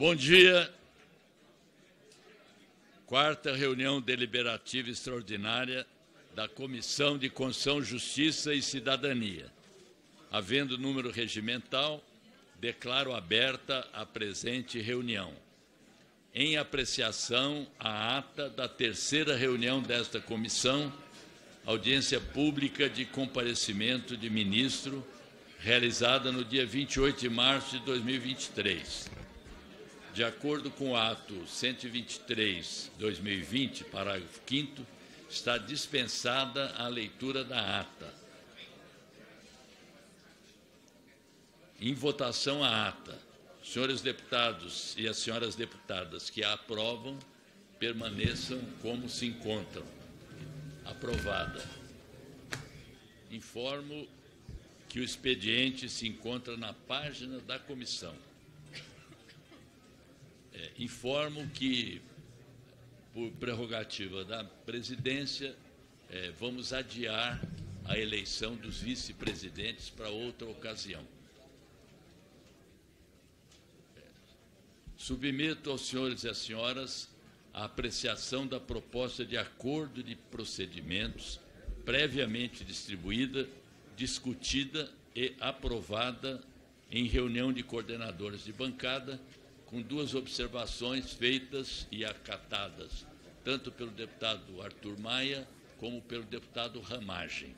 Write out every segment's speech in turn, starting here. Bom dia. Quarta reunião deliberativa extraordinária da Comissão de Constituição, Justiça e Cidadania. Havendo número regimental, declaro aberta a presente reunião. Em apreciação, a ata da terceira reunião desta comissão, audiência pública de comparecimento de ministro, realizada no dia 28 de março de 2023. De acordo com o ato 123/2020, parágrafo 5º, está dispensada a leitura da ata. Em votação a ata, senhores deputados e as senhoras deputadas que a aprovam, permaneçam como se encontram. Aprovada. Informo que o expediente se encontra na página da comissão. Informo que, por prerrogativa da presidência, vamos adiar a eleição dos vice-presidentes para outra ocasião. Submeto aos senhores e às senhoras a apreciação da proposta de acordo de procedimentos previamente distribuída, discutida e aprovada em reunião de coordenadores de bancada, com duas observações feitas e acatadas, tanto pelo deputado Arthur Maia como pelo deputado Ramagem.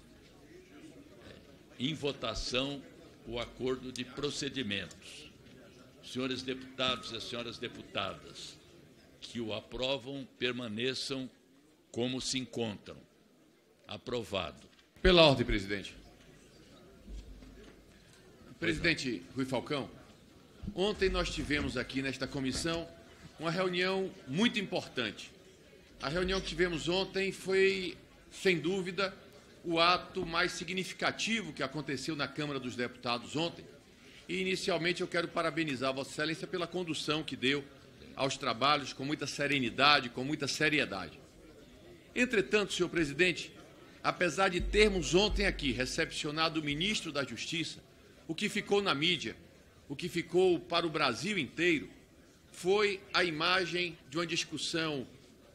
Em votação, o acordo de procedimentos. Senhores deputados e senhoras deputadas que o aprovam, permaneçam como se encontram. Aprovado. Pela ordem, presidente. Presidente Rui Falcão, ontem nós tivemos aqui nesta comissão uma reunião muito importante. A reunião que tivemos ontem foi, sem dúvida, o ato mais significativo que aconteceu na Câmara dos Deputados ontem. E, inicialmente, eu quero parabenizar Vossa Excelência pela condução que deu aos trabalhos com muita serenidade, com muita seriedade. Entretanto, senhor presidente, apesar de termos ontem aqui recepcionado o ministro da Justiça, o que ficou na mídia, o que ficou para o Brasil inteiro foi a imagem de uma discussão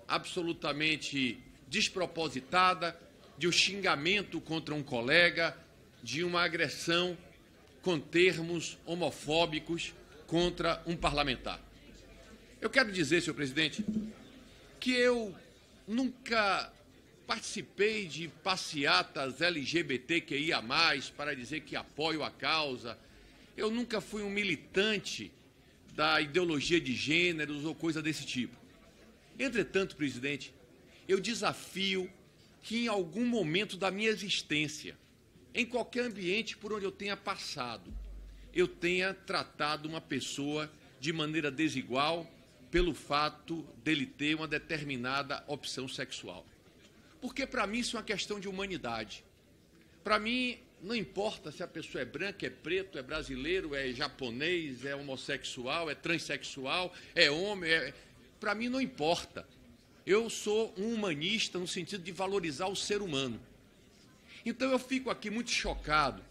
absolutamente despropositada, de um xingamento contra um colega, de uma agressão com termos homofóbicos contra um parlamentar. Eu quero dizer, senhor presidente, que eu nunca participei de passeatas LGBTQIA+, para dizer que apoio a causa. Eu nunca fui um militante da ideologia de gêneros ou coisa desse tipo. Entretanto, presidente, eu desafio que em algum momento da minha existência, em qualquer ambiente por onde eu tenha passado, eu tenha tratado uma pessoa de maneira desigual pelo fato dele ter uma determinada opção sexual. Porque para mim isso é uma questão de humanidade. Para mim, não importa se a pessoa é branca, é preto, é brasileiro, é japonês, é homossexual, é transexual, é homem. Para mim não importa. Eu sou um humanista no sentido de valorizar o ser humano. Então eu fico aqui muito chocado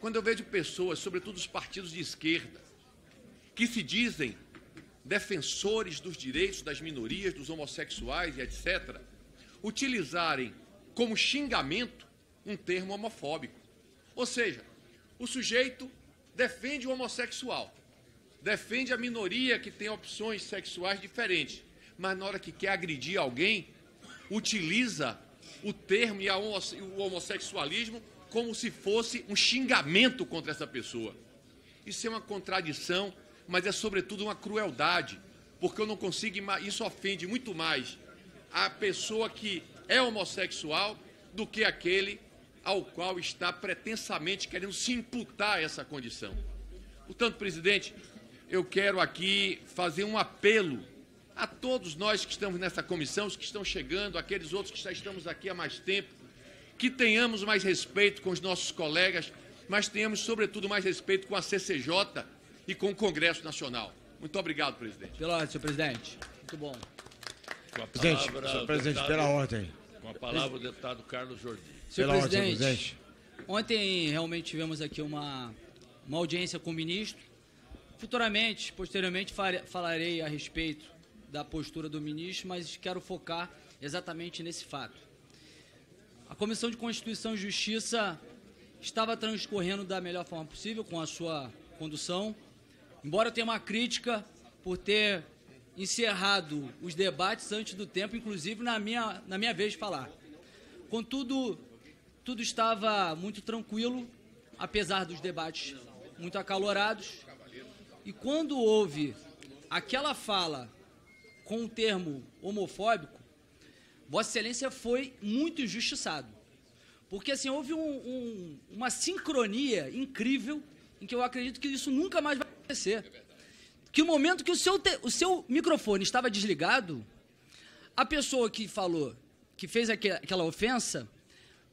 quando eu vejo pessoas, sobretudo os partidos de esquerda, que se dizem defensores dos direitos das minorias, dos homossexuais e etc., utilizarem como xingamento um termo homofóbico. Ou seja, o sujeito defende o homossexual, defende a minoria que tem opções sexuais diferentes, mas na hora que quer agredir alguém, utiliza o termo e o homossexualismo como se fosse um xingamento contra essa pessoa. Isso é uma contradição, mas é sobretudo uma crueldade, porque eu não consigo, isso ofende muito mais a pessoa que é homossexual do que aquele ao qual está pretensamente querendo se imputar essa condição. Portanto, presidente, eu quero aqui fazer um apelo a todos nós que estamos nessa comissão, os que estão chegando, aqueles outros que já estamos aqui há mais tempo, que tenhamos mais respeito com os nossos colegas, mas tenhamos, sobretudo, mais respeito com a CCJ e com o Congresso Nacional. Muito obrigado, presidente. Pela ordem, senhor presidente. Muito bom. Com a palavra, senhor presidente, pela ordem. Com a palavra o deputado Carlos Jordy. Senhor presidente, ontem realmente tivemos aqui uma audiência com o ministro, Futuramente, posteriormente, falarei a respeito da postura do ministro, mas quero focar exatamente nesse fato. A Comissão de Constituição e Justiça estava transcorrendo da melhor forma possível com a sua condução, embora eu tenha uma crítica por ter encerrado os debates antes do tempo, inclusive na minha vez de falar. Contudo, tudo estava muito tranquilo, apesar dos debates muito acalorados. E quando houve aquela fala com o termo homofóbico, Vossa Excelência foi muito injustiçado. Porque assim, houve uma sincronia incrível em que eu acredito que isso nunca mais vai acontecer. Que o momento que o seu microfone estava desligado, a pessoa que falou, que fez aquela ofensa,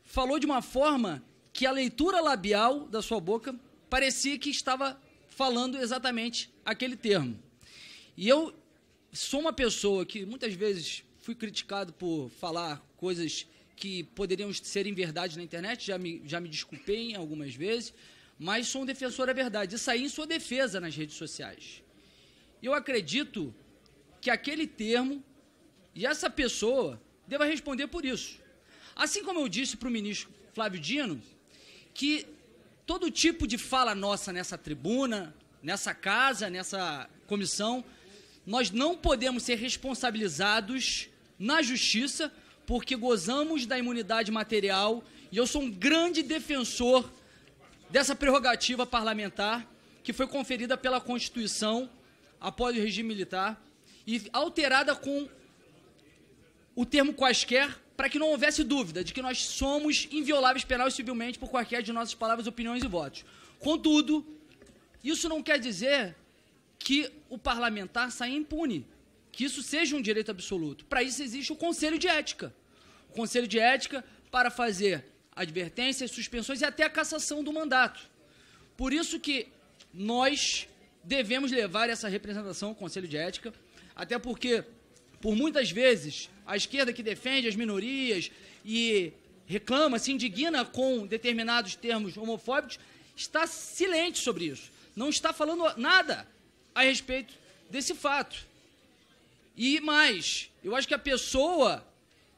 falou de uma forma que a leitura labial da sua boca parecia que estava falando exatamente aquele termo. E eu sou uma pessoa que muitas vezes fui criticado por falar coisas que poderiam ser inverdade na internet, já me desculpei algumas vezes, mas sou um defensor da verdade. Isso aí em sua defesa nas redes sociais. Eu acredito que aquele termo e essa pessoa deva responder por isso. Assim como eu disse para o ministro Flávio Dino, que todo tipo de fala nossa nessa tribuna, nessa casa, nessa comissão, nós não podemos ser responsabilizados na justiça porque gozamos da imunidade material e eu sou um grande defensor dessa prerrogativa parlamentar que foi conferida pela Constituição após o regime militar, e alterada com o termo quaisquer, para que não houvesse dúvida de que nós somos invioláveis penal e civilmente por qualquer de nossas palavras, opiniões e votos. Contudo, isso não quer dizer que o parlamentar saia impune, que isso seja um direito absoluto. Para isso existe o Conselho de Ética. O Conselho de Ética para fazer advertências, suspensões e até a cassação do mandato. Por isso que nós devemos levar essa representação ao Conselho de Ética, até porque, por muitas vezes, a esquerda que defende as minorias e reclama, se indigna com determinados termos homofóbicos, está silente sobre isso. Não está falando nada a respeito desse fato. E mais, eu acho que a pessoa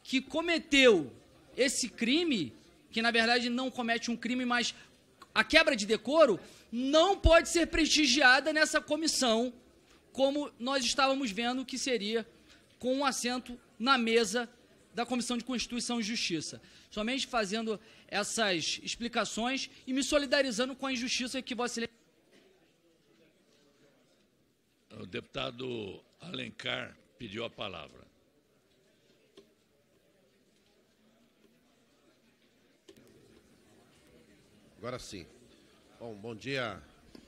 que cometeu esse crime, que na verdade não comete um crime, mas a quebra de decoro, não pode ser prestigiada nessa comissão, como nós estávamos vendo que seria com um assento na mesa da Comissão de Constituição e Justiça. Somente fazendo essas explicações e me solidarizando com a injustiça que Vossa Excelência... O deputado Alencar pediu a palavra. Agora sim. Bom dia,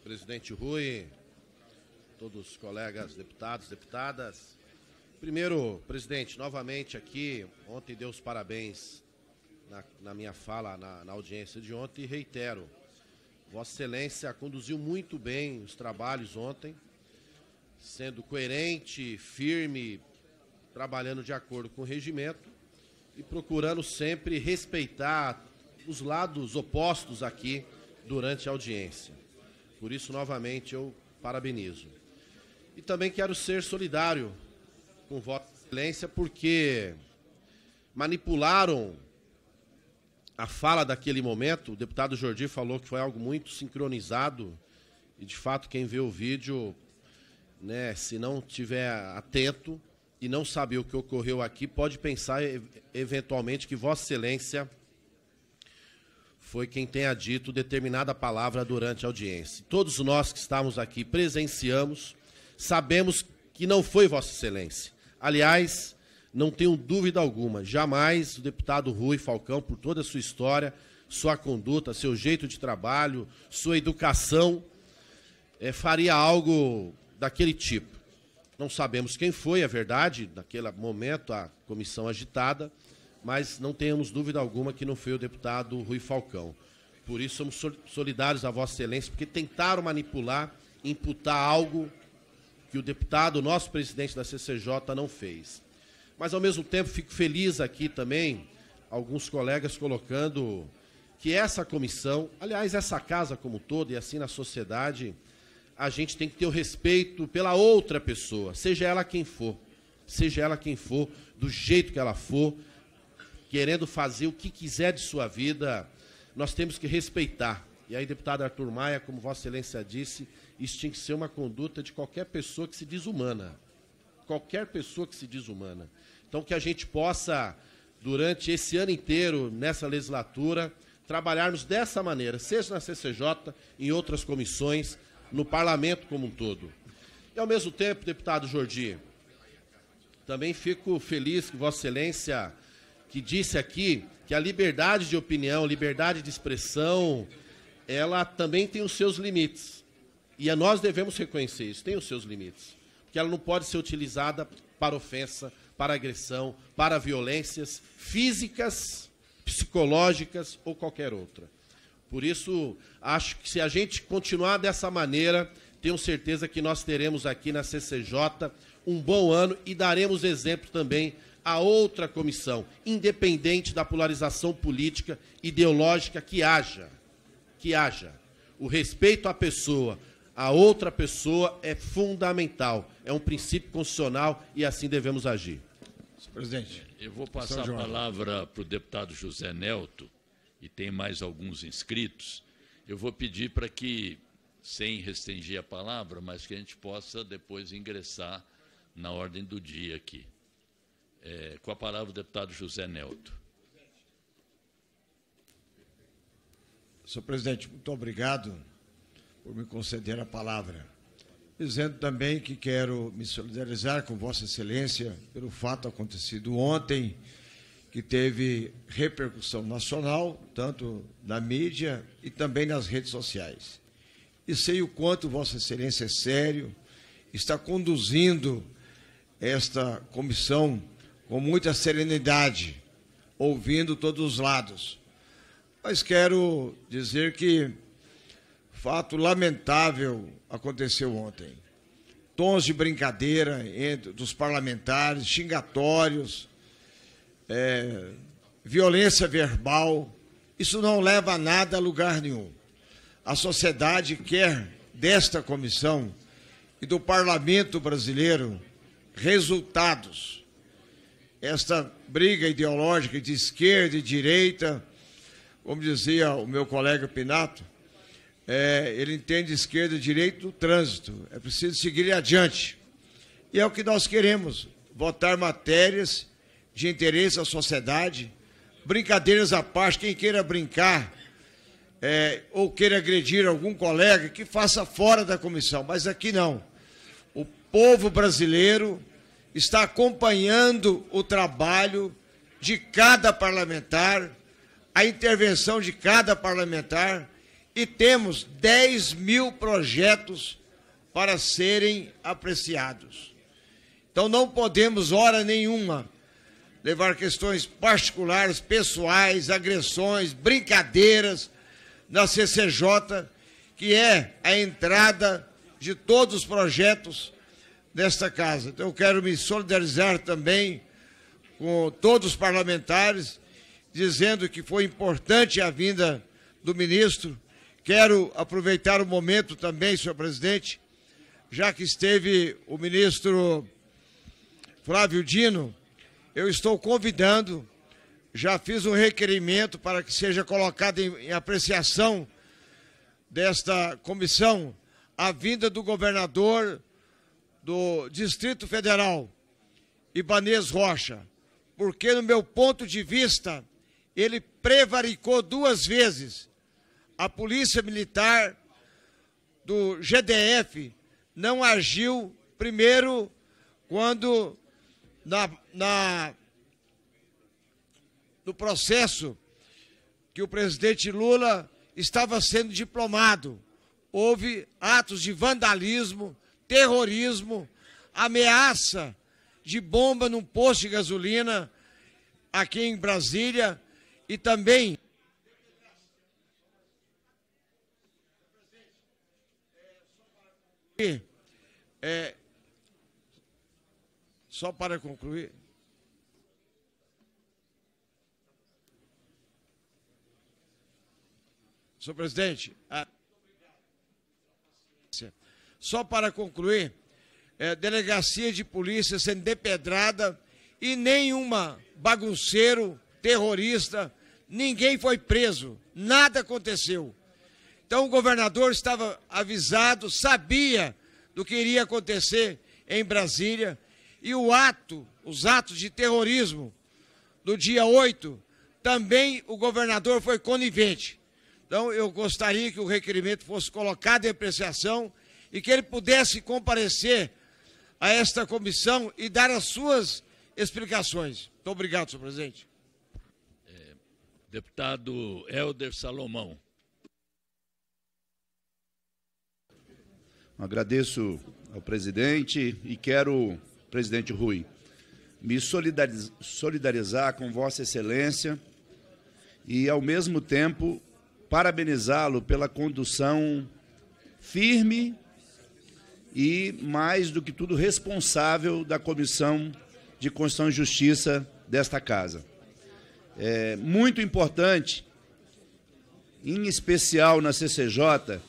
presidente Rui, todos os colegas deputados, deputadas. Primeiro, presidente, novamente aqui, ontem dei os parabéns na minha fala, na audiência de ontem, e reitero, Vossa Excelência conduziu muito bem os trabalhos ontem, sendo coerente, firme, trabalhando de acordo com o regimento e procurando sempre respeitar os lados opostos aqui, durante a audiência. Por isso, novamente, eu parabenizo. E também quero ser solidário com Vossa Excelência, porque manipularam a fala daquele momento. O deputado Jordi falou que foi algo muito sincronizado, e, de fato, quem vê o vídeo, né, se não estiver atento e não saber o que ocorreu aqui, pode pensar, eventualmente, que Vossa Excelência foi quem tenha dito determinada palavra durante a audiência. Todos nós que estamos aqui presenciamos, sabemos que não foi Vossa Excelência. Aliás, não tenho dúvida alguma, jamais o deputado Rui Falcão, por toda a sua história, sua conduta, seu jeito de trabalho, sua educação, faria algo daquele tipo. Não sabemos quem foi, é verdade, naquele momento a comissão agitada, mas não tenhamos dúvida alguma que não foi o deputado Rui Falcão. Por isso, somos solidários à Vossa Excelência, porque tentaram manipular, imputar algo que o deputado, nosso presidente da CCJ, não fez. Mas, ao mesmo tempo, fico feliz aqui também, alguns colegas colocando que essa comissão, aliás, essa casa como um todo, e assim na sociedade, a gente tem que ter o respeito pela outra pessoa, seja ela quem for, do jeito que ela for, querendo fazer o que quiser de sua vida, nós temos que respeitar. E aí, deputado Arthur Maia, como Vossa Excelência disse, isso tinha que ser uma conduta de qualquer pessoa que se diz humana. Qualquer pessoa que se diz humana. Então, que a gente possa, durante esse ano inteiro, nessa legislatura, trabalharmos dessa maneira, seja na CCJ, em outras comissões, no parlamento como um todo. E, ao mesmo tempo, deputado Jordi, também fico feliz que Vossa Excelência, que disse aqui que a liberdade de opinião, liberdade de expressão, ela também tem os seus limites. E nós devemos reconhecer isso, tem os seus limites. Porque ela não pode ser utilizada para ofensa, para agressão, para violências físicas, psicológicas ou qualquer outra. Por isso, acho que se a gente continuar dessa maneira, tenho certeza que nós teremos aqui na CCJ um bom ano e daremos exemplo também a outra comissão, independente da polarização política, ideológica que haja. O respeito à pessoa, à outra pessoa, é fundamental. É um princípio constitucional e assim devemos agir. Senhor presidente, eu vou passar a palavra para o deputado José Neto, e tem mais alguns inscritos. Eu vou pedir para que, sem restringir a palavra, mas que a gente possa depois ingressar na ordem do dia aqui. Com a palavra o deputado José Neto. Senhor presidente, muito obrigado por me conceder a palavra. Dizendo também que quero me solidarizar com Vossa Excelência pelo fato acontecido ontem, que teve repercussão nacional, tanto na mídia e também nas redes sociais. E sei o quanto Vossa Excelência é sério, está conduzindo esta comissão com muita serenidade, ouvindo todos os lados. Mas quero dizer que fato lamentável aconteceu ontem. Tons de brincadeira dos parlamentares, xingatórios, violência verbal. Isso não leva a nada, a lugar nenhum. A sociedade quer desta comissão e do parlamento brasileiro resultados. Esta briga ideológica de esquerda e direita, como dizia o meu colega Pinato, ele entende esquerda e direita no trânsito. É preciso seguir adiante. E é o que nós queremos, votar matérias de interesse à sociedade, brincadeiras à parte. Quem queira brincar ou queira agredir algum colega, que faça fora da comissão, mas aqui não. O povo brasileiro está acompanhando o trabalho de cada parlamentar, a intervenção de cada parlamentar, e temos 10 mil projetos para serem apreciados. Então, não podemos, hora nenhuma, levar questões particulares, pessoais, agressões, brincadeiras na CCJ, que é a entrada de todos os projetos desta casa. Então, eu quero me solidarizar também com todos os parlamentares, dizendo que foi importante a vinda do ministro. Quero aproveitar o momento também, senhor presidente, já que esteve o ministro Flávio Dino, eu estou convidando, já fiz um requerimento para que seja colocado em apreciação desta comissão a vinda do governador do Distrito Federal, Ibaneis Rocha, porque, no meu ponto de vista, ele prevaricou duas vezes. A Polícia Militar do GDF não agiu, primeiro, quando no processo que o presidente Lula estava sendo diplomado. Houve atos de vandalismo, terrorismo, ameaça de bomba num posto de gasolina aqui em Brasília e também... só para concluir, senhor presidente, Só para concluir, delegacia de polícia sendo depedrada e nenhuma bagunceiro, terrorista, ninguém foi preso, nada aconteceu. Então o governador estava avisado, sabia do que iria acontecer em Brasília e o ato, os atos de terrorismo do dia 8, também o governador foi conivente. Então eu gostaria que o requerimento fosse colocado em apreciação e que ele pudesse comparecer a esta comissão e dar as suas explicações. Muito obrigado, senhor presidente. Deputado Hélder Salomão. Agradeço ao presidente e quero, presidente Rui, me solidarizar com Vossa Excelência e, ao mesmo tempo, parabenizá-lo pela condução firme e, mais do que tudo, responsável da Comissão de Constituição e Justiça desta Casa. É muito importante, em especial na CCJ,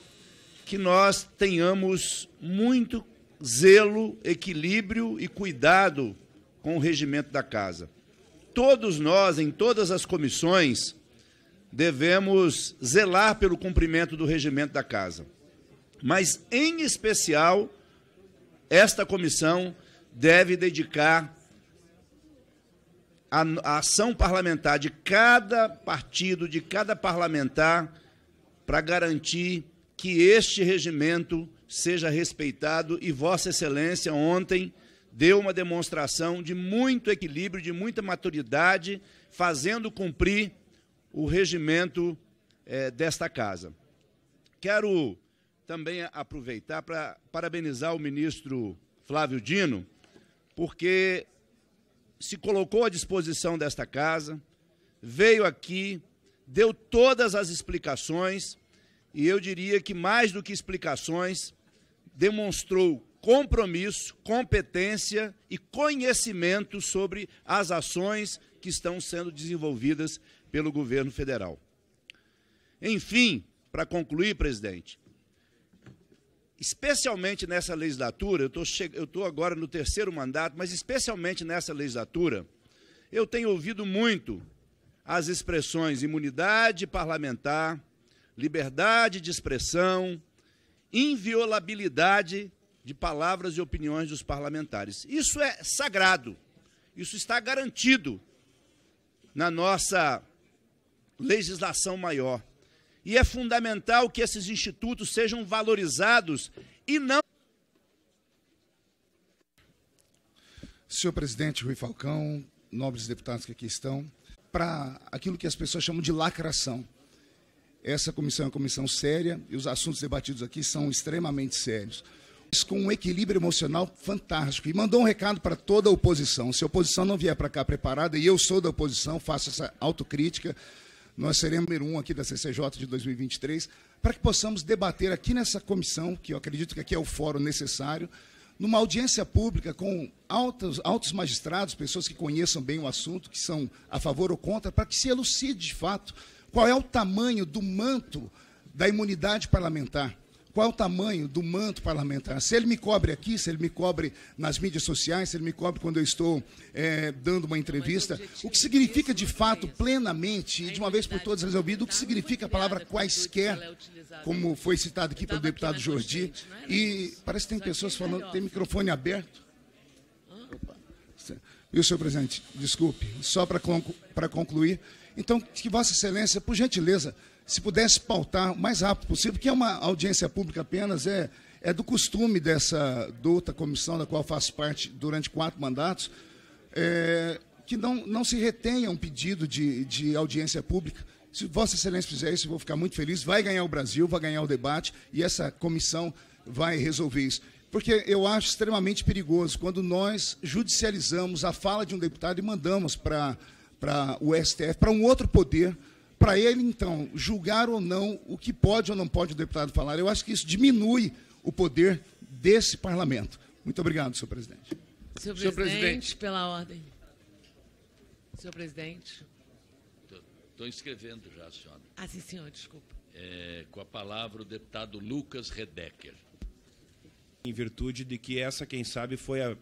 que nós tenhamos muito zelo, equilíbrio e cuidado com o regimento da Casa. Todos nós, em todas as comissões, devemos zelar pelo cumprimento do regimento da Casa. Mas, em especial, esta comissão deve dedicar a ação parlamentar de cada partido, de cada parlamentar, para garantir que este regimento seja respeitado e Vossa Excelência ontem deu uma demonstração de muito equilíbrio, de muita maturidade, fazendo cumprir o regimento desta Casa. Quero também aproveitar para parabenizar o ministro Flávio Dino, porque se colocou à disposição desta Casa, veio aqui, deu todas as explicações e eu diria que, mais do que explicações, demonstrou compromisso, competência e conhecimento sobre as ações que estão sendo desenvolvidas pelo governo federal. Enfim, para concluir, presidente, especialmente nessa legislatura, eu estou agora no terceiro mandato, mas especialmente nessa legislatura, eu tenho ouvido muito as expressões imunidade parlamentar, liberdade de expressão, inviolabilidade de palavras e opiniões dos parlamentares. Isso é sagrado, isso está garantido na nossa legislação maior. E é fundamental que esses institutos sejam valorizados e não... Senhor presidente Rui Falcão, nobres deputados que aqui estão, para aquilo que as pessoas chamam de lacração. Essa comissão é uma comissão séria e os assuntos debatidos aqui são extremamente sérios, com um equilíbrio emocional fantástico. E mandou um recado para toda a oposição. Se a oposição não vier para cá preparada, e eu sou da oposição, faço essa autocrítica, nós seremos número 1 aqui da CCJ de 2023, para que possamos debater aqui nessa comissão, que eu acredito que aqui é o fórum necessário, numa audiência pública com altos magistrados, pessoas que conheçam bem o assunto, que são a favor ou contra, para que se elucide de fato qual é o tamanho do manto da imunidade parlamentar, qual é o tamanho do manto parlamentar. Se ele me cobre aqui, se ele me cobre nas mídias sociais, se ele me cobre quando eu estou dando uma entrevista, o que significa de fato, plenamente, e de uma vez por todas resolvido, o que significa a palavra quaisquer, como foi citado aqui pelo deputado Jordi, e parece que tem pessoas falando, tem microfone aberto. Opa. E o senhor presidente, desculpe, só para concluir, então, que Vossa Excelência, por gentileza, se pudesse pautar o mais rápido possível, porque é uma audiência pública apenas, é do costume da outra comissão, da qual faço parte durante 4 mandatos, que não se retenha um pedido de audiência pública. Se Vossa Excelência fizer isso, eu vou ficar muito feliz, vai ganhar o Brasil, vai ganhar o debate, e essa comissão vai resolver isso. Porque eu acho extremamente perigoso quando nós judicializamos a fala de um deputado e mandamos para o STF, para um outro poder, para ele, então, julgar ou não o que pode ou não pode o deputado falar. Eu acho que isso diminui o poder desse parlamento. Muito obrigado, senhor presidente. Senhor presidente, pela ordem. Senhor presidente. Estou escrevendo já, senhora. Ah, sim, senhor, desculpa. Com a palavra o deputado Lucas Redecker. em virtude de que essa, quem sabe, foi a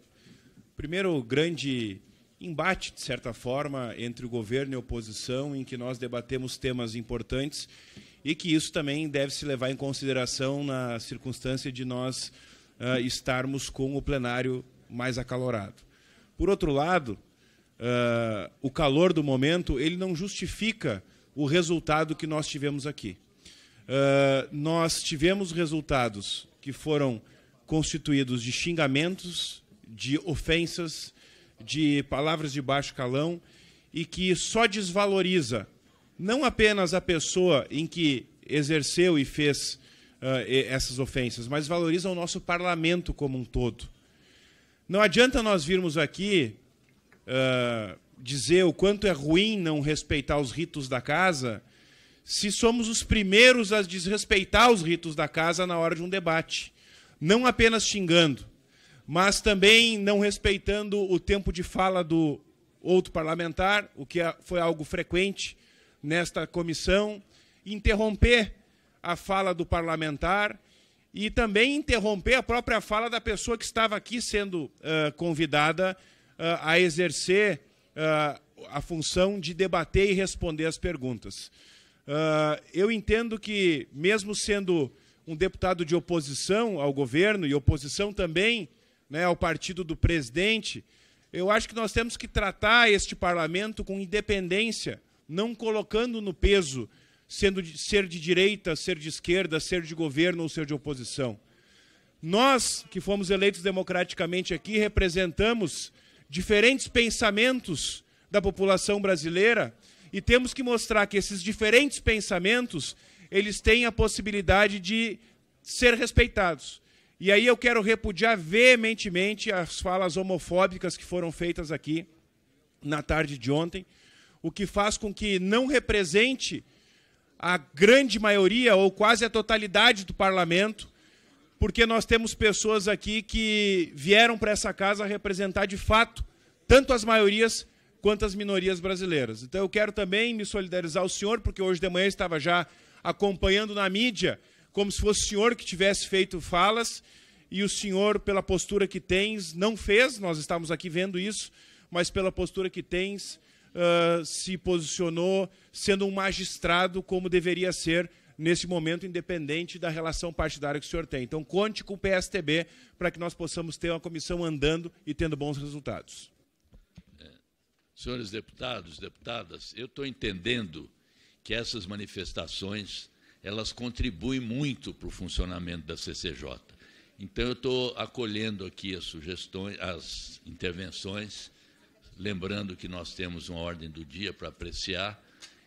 primeiro grande embate, de certa forma, entre o governo e a oposição, em que nós debatemos temas importantes e que isso também deve se levar em consideração na circunstância de nós estarmos com o plenário mais acalorado. Por outro lado, o calor do momento ele não justifica o resultado que nós tivemos aqui. Nós tivemos resultados que foram constituídos de xingamentos, de ofensas, de palavras de baixo calão e que só desvaloriza não apenas a pessoa em que exerceu e fez essas ofensas, mas valoriza o nosso parlamento como um todo. Não adianta nós virmos aqui dizer o quanto é ruim não respeitar os ritos da casa se somos os primeiros a desrespeitar os ritos da casa na hora de um debate. Não apenas xingando, mas também não respeitando o tempo de fala do outro parlamentar, o que foi algo frequente nesta comissão, interromper a fala do parlamentar e também interromper a própria fala da pessoa que estava aqui sendo convidada a exercer a função de debater e responder as perguntas. Eu entendo que, mesmo sendo um deputado de oposição ao governo e oposição também, né, ao partido do presidente, eu acho que nós temos que tratar este parlamento com independência, não colocando no peso, ser de direita, ser de esquerda, ser de governo ou ser de oposição. Nós, que fomos eleitos democraticamente aqui, representamos diferentes pensamentos da população brasileira e temos que mostrar que esses diferentes pensamentos eles têm a possibilidade de ser respeitados. E aí eu quero repudiar veementemente as falas homofóbicas que foram feitas aqui na tarde de ontem, o que faz com que não represente a grande maioria ou quase a totalidade do parlamento, porque nós temos pessoas aqui que vieram para essa casa representar de fato tanto as maiorias quanto as minorias brasileiras. Então eu quero também me solidarizar ao senhor, porque hoje de manhã eu estava já acompanhando na mídia, como se fosse o senhor que tivesse feito falas, e o senhor, pela postura que tens, não fez, nós estamos aqui vendo isso, mas pela postura que tens, se posicionou sendo um magistrado como deveria ser nesse momento, independente da relação partidária que o senhor tem. Então, conte com o PSDB para que nós possamos ter uma comissão andando e tendo bons resultados. Senhores deputados, deputadas, eu estou entendendo que essas manifestações, elas contribuem muito para o funcionamento da CCJ. Então, eu estou acolhendo aqui as sugestões, as intervenções, lembrando que nós temos uma ordem do dia para apreciar.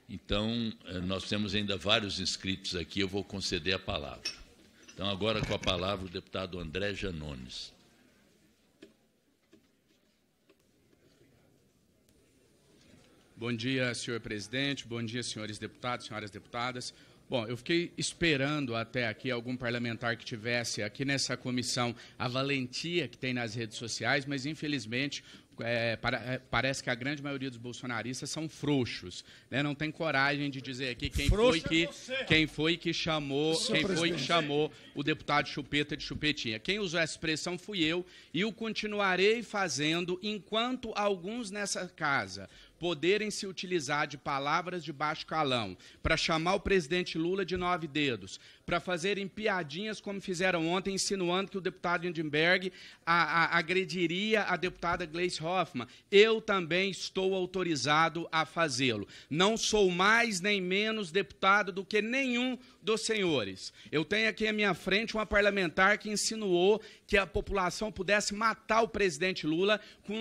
Então, nós temos ainda vários inscritos aqui, eu vou conceder a palavra. Então, agora com a palavra o deputado André Janones. Bom dia, senhor presidente, bom dia, senhores deputados, senhoras deputadas. Bom, eu fiquei esperando até aqui algum parlamentar que tivesse aqui nessa comissão a valentia que tem nas redes sociais, mas infelizmente parece que a grande maioria dos bolsonaristas são frouxos, né? Não tem coragem de dizer aqui quem foi que chamou o deputado Chupeta de Chupetinha. Quem usou essa expressão fui eu e o continuarei fazendo enquanto alguns nessa casa poderem se utilizar de palavras de baixo calão, para chamar o presidente Lula de 9 dedos, para fazerem piadinhas como fizeram ontem, insinuando que o deputado Hindenburg agrediria a deputada Gleice Hoffmann. Eu também estou autorizado a fazê-lo. Não sou mais nem menos deputado do que nenhum dos senhores. Eu tenho aqui à minha frente uma parlamentar que insinuou que a população pudesse matar o presidente Lula com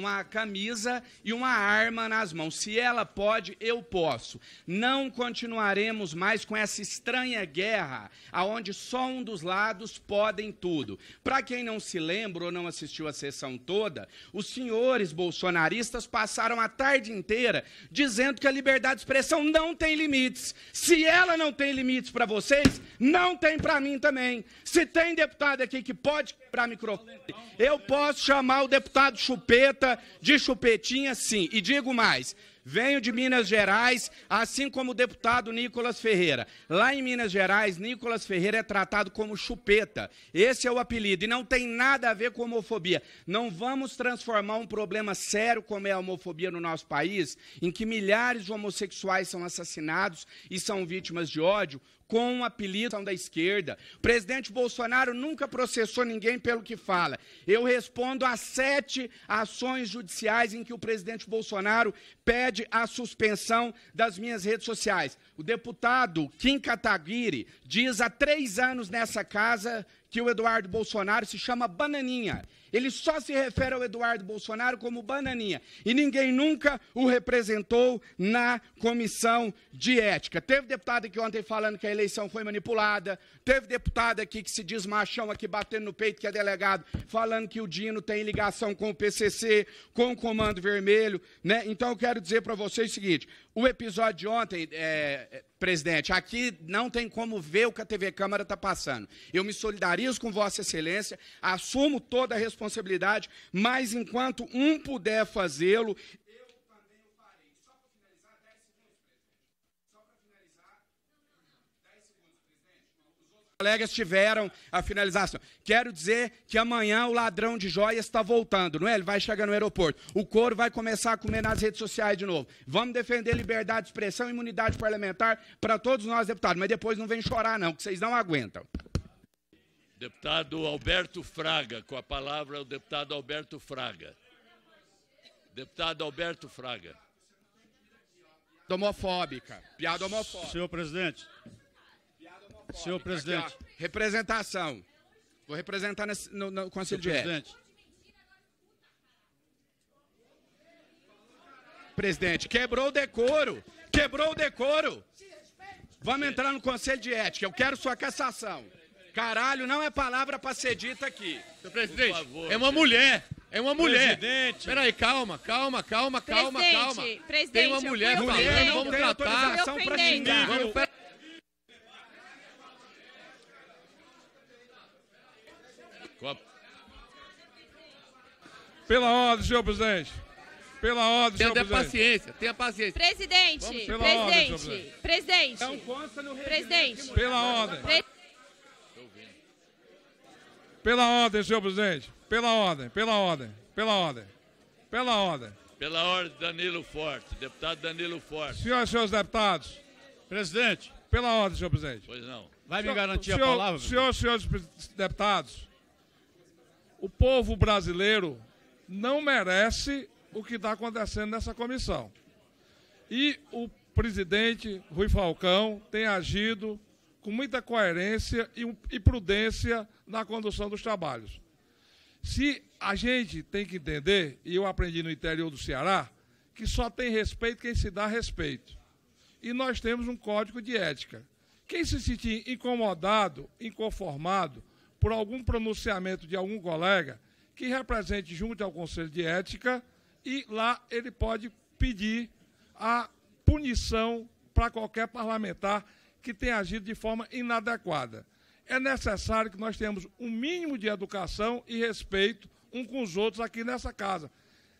uma camisa e uma arma nas mãos. Se ela pode, eu posso. Não continuaremos mais com essa estranha guerra, aonde só um dos lados podem tudo. Para quem não se lembra ou não assistiu a sessão toda, os senhores bolsonaristas passaram a tarde inteira dizendo que a liberdade de expressão não tem limites. Se ela não tem limites para vocês, não tem para mim também. Se tem deputado aqui que pode quebrar microfone, eu posso chamar o deputado Chupeta de Chupetinha, sim. E digo mais, Venho de Minas Gerais, assim como o deputado Nicolas Ferreira. Lá em Minas Gerais, Nicolas Ferreira é tratado como chupeta. Esse é o apelido e não tem nada a ver com homofobia. Não vamos transformar um problema sério como é a homofobia no nosso país, em que milhares de homossexuais são assassinados e são vítimas de ódio, com um apelido da esquerda. O presidente Bolsonaro nunca processou ninguém pelo que fala. Eu respondo a 7 ações judiciais em que o presidente Bolsonaro pede a suspensão das minhas redes sociais. O deputado Kim Kataguiri diz há 3 anos nessa casa que o Eduardo Bolsonaro se chama Bananinha. Ele só se refere ao Eduardo Bolsonaro como Bananinha. E ninguém nunca o representou na Comissão de Ética. Teve deputado aqui ontem falando que a eleição foi manipulada. Teve deputado aqui que se diz machão aqui, batendo no peito, que é delegado, falando que o Dino tem ligação com o PCC, com o Comando Vermelho, né? Então, eu quero dizer para vocês o seguinte. O episódio de ontem, presidente, aqui não tem como ver o que a TV Câmara está passando. Eu me solidarizo com Vossa Excelência, assumo toda a responsabilidade, mas enquanto um puder fazê-lo, eu também o farei. Só para finalizar, 10 segundos, presidente. Só para finalizar, 10 segundos, presidente. Os outros colegas tiveram a finalização. Quero dizer que amanhã o ladrão de joias está voltando, não é? Ele vai chegar no aeroporto. O couro vai começar a comer nas redes sociais de novo. Vamos defender liberdade de expressão e imunidade parlamentar para todos nós, deputados. Mas depois não vem chorar, não, que vocês não aguentam. Deputado Alberto Fraga, com a palavra o deputado Alberto Fraga. Deputado Alberto Fraga. Homofóbica, piada homofóbica. Senhor presidente. Piada homofóbica. Senhor presidente. Aqui, representação. Vou representar no Conselho de Ética. Presidente, quebrou o decoro. Quebrou o decoro. Vamos entrar no Conselho de Ética. Eu quero sua cassação. Caralho, não é palavra para ser dita aqui. Senhor presidente, favor, é uma mulher. É uma mulher. Presidente. Peraí, calma. Presidente, tem uma mulher falando, vamos tratar. Vamos pra... Pela ordem, senhor presidente. Pela ordem, senhor presidente. Tenha paciência. Presidente, presidente. Não consta no regimento. Presidente. Pela ordem. Pela ordem, senhor presidente. Pela ordem. Pela ordem, Danilo Forte. Deputado Danilo Forte. Senhoras e senhores deputados. Presidente. Pela ordem, senhor presidente. Pois não. Vai me garantir a palavra? Senhoras e senhores deputados, o povo brasileiro não merece o que está acontecendo nessa comissão. E o presidente Rui Falcão tem agido com muita coerência e prudência na condução dos trabalhos. Se a gente tem que entender, e eu aprendi no interior do Ceará, que só tem respeito quem se dá respeito. E nós temos um código de ética. Quem se sentir incomodado, inconformado por algum pronunciamento de algum colega, que represente junto ao Conselho de Ética, e lá ele pode pedir a punição para qualquer parlamentar que tem agido de forma inadequada. É necessário que nós tenhamos um mínimo de educação e respeito um com os outros aqui nessa casa.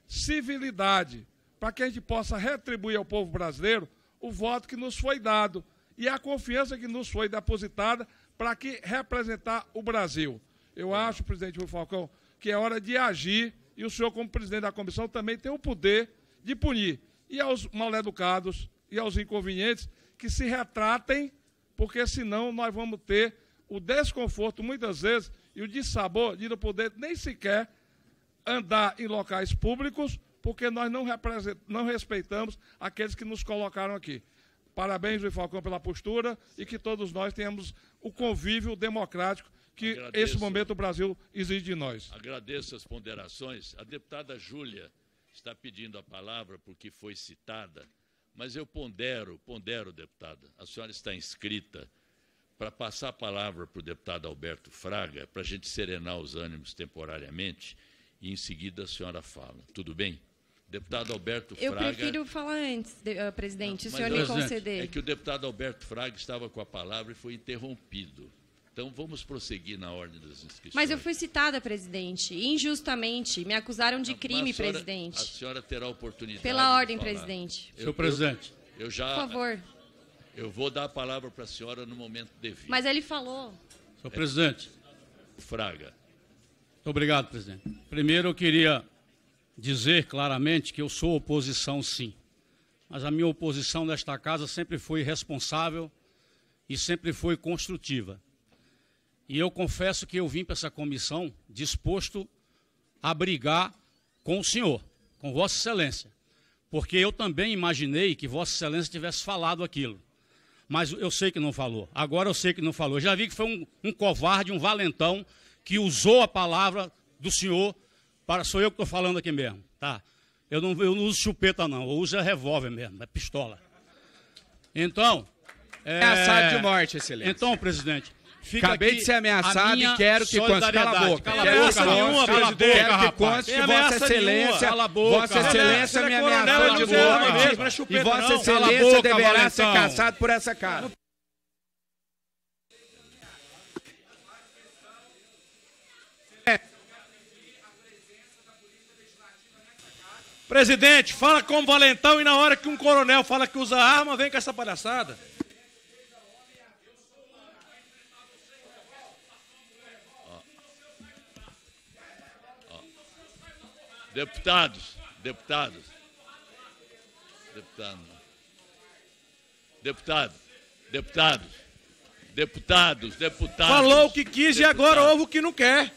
Civilidade, para que a gente possa retribuir ao povo brasileiro o voto que nos foi dado e a confiança que nos foi depositada para que representar o Brasil. Eu acho, presidente Rui Falcão, que é hora de agir e o senhor, como presidente da comissão, também tem o poder de punir. E aos mal-educados e aos inconvenientes, que se retratem, porque senão nós vamos ter o desconforto, muitas vezes, e o dissabor de não poder nem sequer andar em locais públicos, porque nós não respeitamos aqueles que nos colocaram aqui. Parabéns, Rui Falcão, pela postura e que todos nós tenhamos o convívio democrático que esse momento o Brasil exige de nós. Agradeço as ponderações. A deputada Júlia está pedindo a palavra porque foi citada. Mas eu pondero, deputada, a senhora está inscrita para passar a palavra para o deputado Alberto Fraga, para a gente serenar os ânimos temporariamente, e em seguida a senhora fala. Tudo bem? Deputado Alberto Fraga... Eu prefiro falar antes, presidente, o senhor me conceder. É que o deputado Alberto Fraga estava com a palavra e foi interrompido. Então, vamos prosseguir na ordem das inscrições. Mas eu fui citada, presidente, injustamente. Me acusaram de crime, a senhora, presidente. A senhora terá oportunidade. Pela ordem, presidente. Senhor presidente. Eu já, por favor. Eu vou dar a palavra para a senhora no momento devido. Mas ele falou. Senhor presidente. Fraga. Muito obrigado, presidente. Primeiro, eu queria dizer claramente que eu sou oposição, sim. Mas a minha oposição desta casa sempre foi responsável e sempre foi construtiva. E eu confesso que eu vim para essa comissão disposto a brigar com o senhor, com Vossa Excelência, porque eu também imaginei que Vossa Excelência tivesse falado aquilo, mas eu sei que não falou, agora eu sei que não falou. Já vi que foi um covarde, um valentão, que usou a palavra do senhor, para sou eu que estou falando aqui mesmo, tá? Eu não uso chupeta não, eu uso revólver mesmo, é pistola. Então... É assado de morte, Excelência. Então, presidente... Acabei de ser ameaçado e quero que conste. Cala a boca. Quero que conste que Vossa Excelência, me ameaçou de morte e Vossa Excelência deverá ser caçado por essa casa. Presidente, fala como valentão e na hora que um coronel fala que usa arma, vem com essa palhaçada. Deputados. Falou o que quis e agora ouve o que não quer.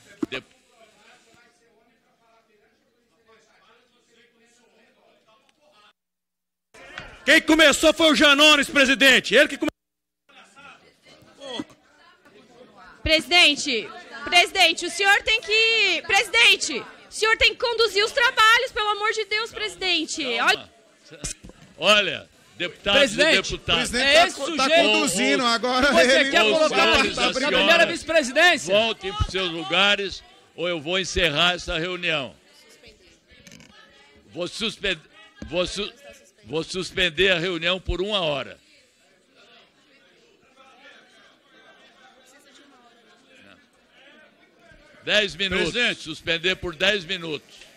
Quem começou foi o Janones, presidente. Ele que começou. Presidente, o senhor tem que... Presidente... O senhor tem que conduzir os trabalhos, pelo amor de Deus, calma, presidente. Calma. Olha, deputados. Presidente está conduzindo agora. Você quer colocar na primeira vice-presidência? Voltem para os seus lugares ou eu vou encerrar essa reunião. Vou suspender a reunião por 1 hora. Presidente, suspender por 10 minutos.